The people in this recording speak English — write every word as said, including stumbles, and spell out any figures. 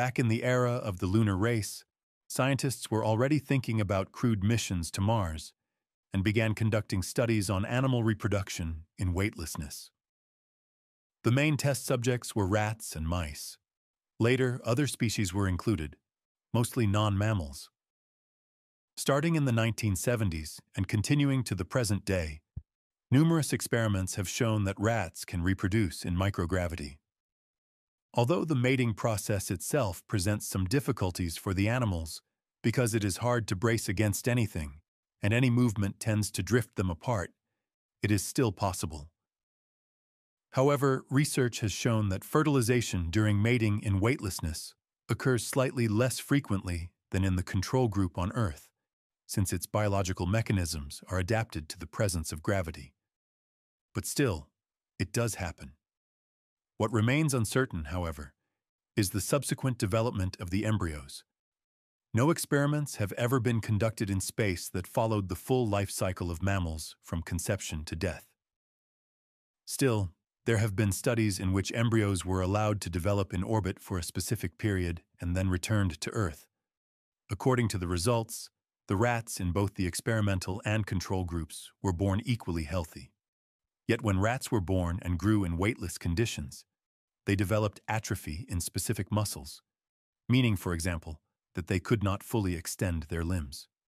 Back in the era of the lunar race, scientists were already thinking about crewed missions to Mars and began conducting studies on animal reproduction in weightlessness. The main test subjects were rats and mice. Later, other species were included, mostly non-mammals. Starting in the nineteen seventies and continuing to the present day, numerous experiments have shown that rats can reproduce in microgravity. Although the mating process itself presents some difficulties for the animals because it is hard to brace against anything and any movement tends to drift them apart, it is still possible. However, research has shown that fertilization during mating in weightlessness occurs slightly less frequently than in the control group on Earth, since its biological mechanisms are adapted to the presence of gravity. But still, it does happen. What remains uncertain, however, is the subsequent development of the embryos. No experiments have ever been conducted in space that followed the full life cycle of mammals from conception to death. Still, there have been studies in which embryos were allowed to develop in orbit for a specific period and then returned to Earth. According to the results, the rats in both the experimental and control groups were born equally healthy. Yet when rats were born and grew in weightless conditions, they developed atrophy in specific muscles, meaning, for example, that they could not fully extend their limbs.